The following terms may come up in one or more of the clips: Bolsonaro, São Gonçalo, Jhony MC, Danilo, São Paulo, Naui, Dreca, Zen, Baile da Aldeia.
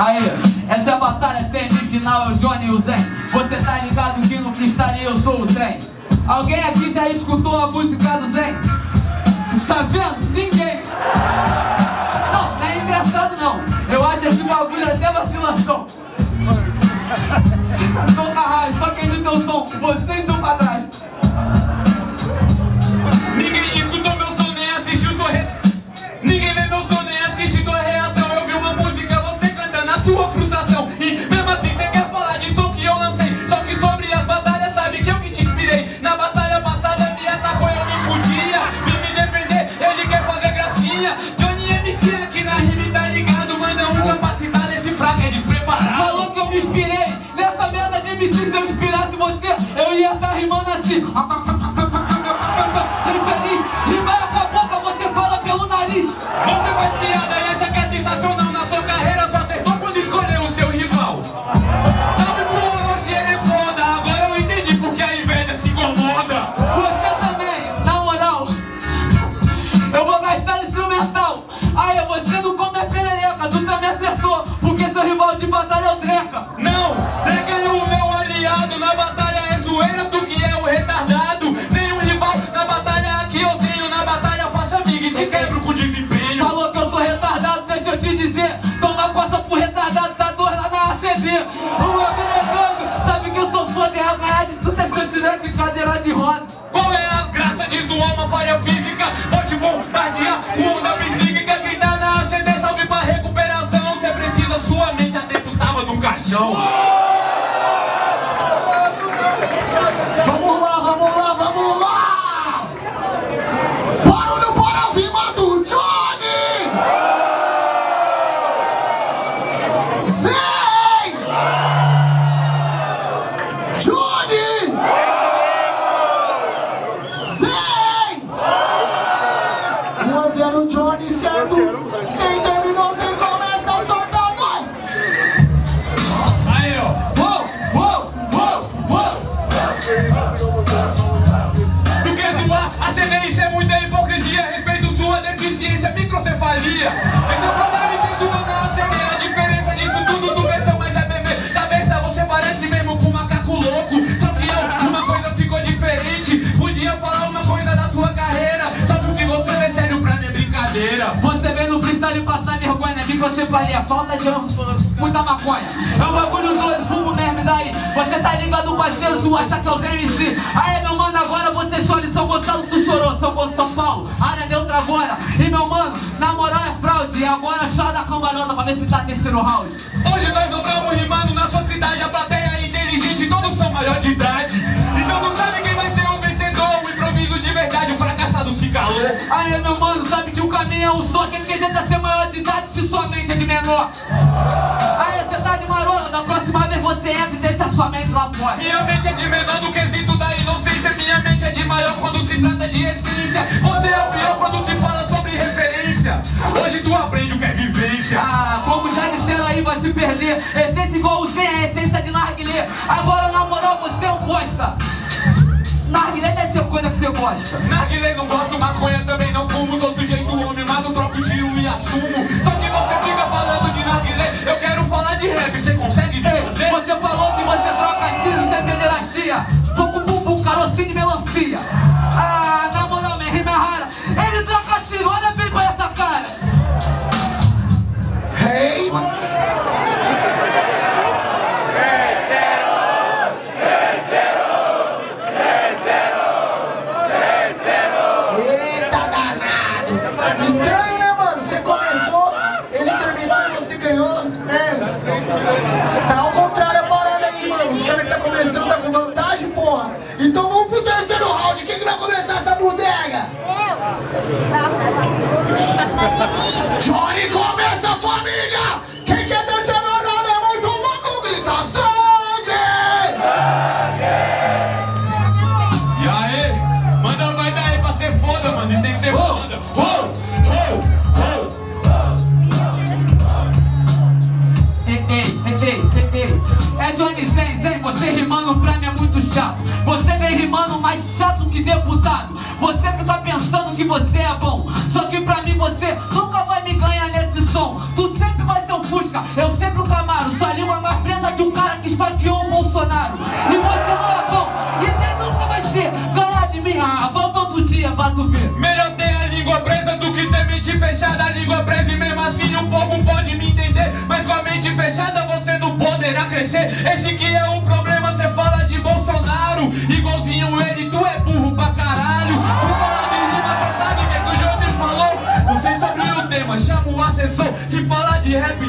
Aê, essa é a batalha semifinal, é o Jhony e o Zen. Você tá ligado que no freestyle eu sou o trem. Alguém aqui já escutou a música do Zen? Tá vendo? Ninguém. Não, não é engraçado não. Eu acho esse bagulho até vacilação. Sou caralho, só quem viu teu som, vocês são pra trás. Ninguém escutou meu som, nem assistiu torrente. Ninguém vê meu som, nem assiste tua reação. Eu vi uma música, você canta na sua frustração. E mesmo assim você quer falar de som que eu lancei. Só que sobre as batalhas sabe que eu que te inspirei. Na batalha passada me atacou, eu não podia. Vim me defender, ele quer fazer gracinha. Jhony MC aqui na rima, tá ligado? Manda um capacitado, esse fraco é despreparado. Falou que eu me inspirei nessa merda de MC. Se eu inspirasse você, eu ia estar rimando assim. Você faz piada e acha que é sensacional. Na sua carreira só acertou quando escolheu o seu rival. Sabe por hoje ele é foda. Agora eu entendi porque a inveja se incomoda. Você também, na moral. Eu vou gastar instrumental. Aí você não come a perereca. Tu também acertou, porque seu rival de batalha é o Dreca. Não, Dreca é o meu aliado. Na batalha é zoeira, tu que é o retardado. Nenhum rival na batalha aqui eu tenho. Na batalha faço amigo e te quebro com desempenho. Falou que eu sou retardado, deixa eu te dizer. Toma coça pro retardado, tá dor lá na ACB. O habilidoso sabe que eu sou foda, é a ganhar de tudo, é sentimento de cadeira de roda. Qual é a graça de zoar uma falha física? Bote bom, tardia, onda psíquica. Quem tá na ACB salve pra recuperação. Cê precisa, sua mente há tempo tava num caixão. Vamos lá, vamos lá, vamos lá. Microcefalia, esse é o problema e sem dúvida na ACB. A diferença disso tudo do pressão, mas é bebê cabeça. Você parece mesmo com um macaco louco. Só que eu, uma coisa ficou diferente. Podia falar uma coisa da sua carreira. Sabe o que você é sério pra minha brincadeira. Você vem no freestyle passar vergonha. Microcefalia, falta de muita maconha. É um bagulho doido, fumo mesmo daí. Você tá ligado parceiro, tu acha que é o Zen MC. Aê meu mano, agora você chora em São Gonçalo. Tu chorou, São Paulo, área neutra agora. E meu mano, na moral é fraude. E agora chora da cambalhota pra ver se tá terceiro round. Hoje nós não estamos rimando na sua cidade. A plateia é inteligente, todos são maior de idade. Então não sabe quem vai ser o vencedor. O improviso de verdade, o fracassado se calou. Aê meu mano, sabe que o caminho é um só. Quem quer tentar ser maior de idade se sua mente é de menor. Aê, você tá de marola, da próxima vez você entra e deixa sua mente lá fora. Minha mente é de menor no quesito da inocência. Minha mente é de maior quando se trata de essência. Você é o pior quando se fala sobre referência. Hoje tu aprende o que é vivência. Ah, como já disseram aí, vai se perder. Essência igual o Zen, é essência de narguilé. Agora na moral você é um bosta. Narguilé deve ser coisa que você gosta. Narguilé não gosto, maconha também não fumo. Sou sujeito homem, mato, troco, tiro e assumo. Só que você fica falando de narguilé. Eu quero falar de rap, você consegue ver? Ei, você falou que você troca tiro sem pederastia. Fogo, bumbum, carocinho e melancia. Ah, na moral, minha rima é rara. Ele troca tiro, olha bem pra essa cara. Hey. Eita danado! Então vamos pro terceiro round. Quem que vai começar essa bodega? Eu! Jhony, começa, família! Quem quer terceiro round é muito louco, grita sangue! Sangue! E aí? Manda, vai daí pra ser foda, mano. Isso tem que ser foda. É Jhony, Zen, você rimando pra mim é muito chato. Você vem rimando mais chato que deputado. Você fica pensando que você é bom, só que pra mim você nunca vai me ganhar nesse som. Tu sempre vai ser o Fusca, eu sempre o Camaro. Sua língua é mais presa que um cara que esfaqueou o Bolsonaro. E você não é bom, e nem nunca vai ser. Ganhar de mim, volta outro dia pra tu ver. Melhor ter a língua presa do que ter mente fechada. A língua presa e mesmo assim o povo pode me entender. Mas com a mente fechada você não poderá crescer. Esse que é o problema, cê fala de Bolsonaro igualzinho ele, tu é burro pra caralho. Se falar de rima, cê sabe o que o Jhony falou. Não sei sobre o tema, chama o assessor. Se falar de rap,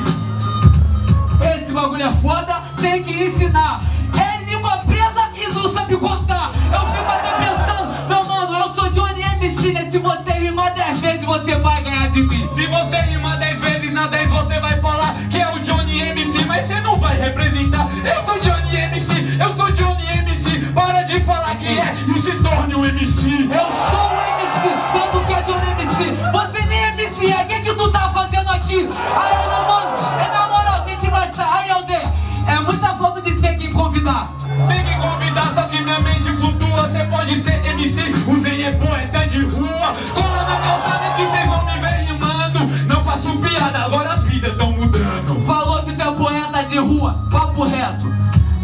esse bagulho é foda, tem que ensinar. É língua presa e não sabe contar. Eu fico até pensando, meu mano, eu sou Jhony MC, né? Se você rimar 10 vezes, você vai ganhar de mim. Se você rimar 10 vezes, na 10 você vai falar que é o Jhony MC, mas você não vai representar. Eu sou Jhony MC, eu sou Jhony MC. Para de falar que é e se torne um MC. Eu sou um MC, tanto que é Jhony MC. Você nem MC é, o que tu tá fazendo aqui? Aí, meu mano, é na moral, tem que gastar. Aí, aldeia, é muita falta de ter que convidar. Tem que convidar, só que minha mente flutua. Você pode ser MC, o Zen é poeta de rua. Cola na calçada que vocês vão me ver rimando. Não faço piada, agora as vidas tão mudando. Falou que tu é poeta de rua, papo reto.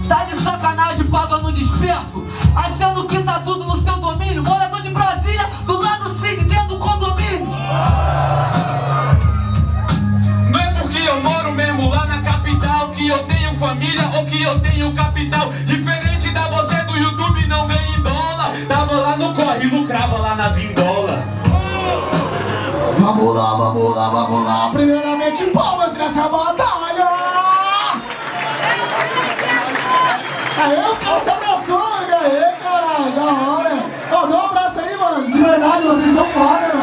Tá de sacanagem, paga no desperto. Achando que tá tudo no seu domínio. Morador de Brasília, do lado Cid, dentro do condomínio. Não é porque eu moro mesmo lá na capital que eu tenho família ou que eu tenho capital. Diferente da você do YouTube, não ganha em dólar. Tava lá no corre, lucrava lá na vindola. Vamos lá, vamos lá, vamos lá. Primeiramente, palmas nessa batalha. Esse é o meu sonho, ganhei, caralho, da hora. Ó, dá um abraço aí, mano. De verdade, vocês são foda, velho.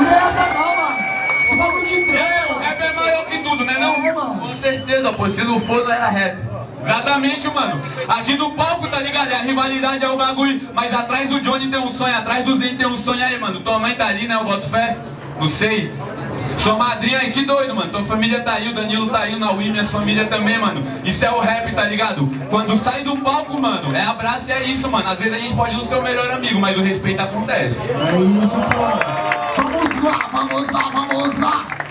Não tem essa não, mano. Esse bagulho de trem. O rap é maior que tudo, né não? É, mano. Com certeza, pô, se não for, não era rap. Exatamente, mano. Aqui no palco, tá ligado? A rivalidade é o bagulho. Mas atrás do Jhony tem um sonho, atrás do Zen tem um sonho. Aí, mano, tua mãe tá ali, né? Eu boto fé. Não sei. Sua madrinha aí, que doido, mano. Tua família tá aí, o Danilo tá aí, o Naui, minha família também, mano. Isso é o rap, tá ligado? Quando sai do palco, mano, é abraço e é isso, mano. Às vezes a gente pode ir no seu melhor amigo, mas o respeito acontece. É isso, pô. Vamos lá, vamos lá, vamos lá.